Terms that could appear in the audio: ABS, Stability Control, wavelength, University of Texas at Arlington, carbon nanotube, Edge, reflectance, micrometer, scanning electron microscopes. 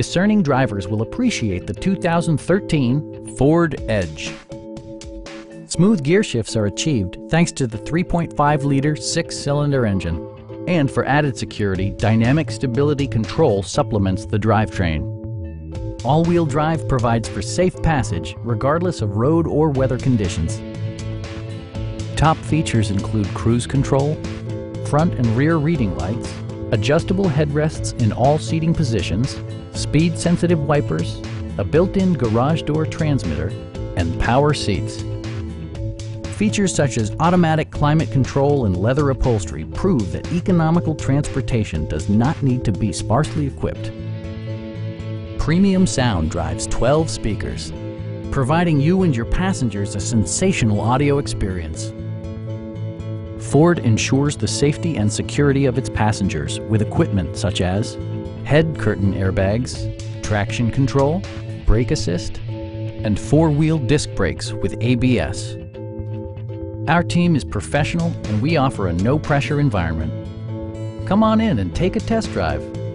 Discerning drivers will appreciate the 2013 Ford Edge. Smooth gear shifts are achieved thanks to the 3.5-liter six-cylinder engine. And for added security, Dynamic Stability Control supplements the drivetrain. All-wheel drive provides for safe passage regardless of road or weather conditions. Top features include cruise control, front and rear reading lights, adjustable headrests in all seating positions, speed-sensitive wipers, a built-in garage door transmitter, and power seats. Features such as automatic climate control and leather upholstery prove that economical transportation does not need to be sparsely equipped. Premium sound drives 12 speakers, providing you and your passengers a sensational audio experience. Ford ensures the safety and security of its passengers with equipment such as head curtain airbags, traction control, brake assist, and four-wheel disc brakes with ABS. Our team is professional and we offer a no-pressure environment. Come on in and take a test drive.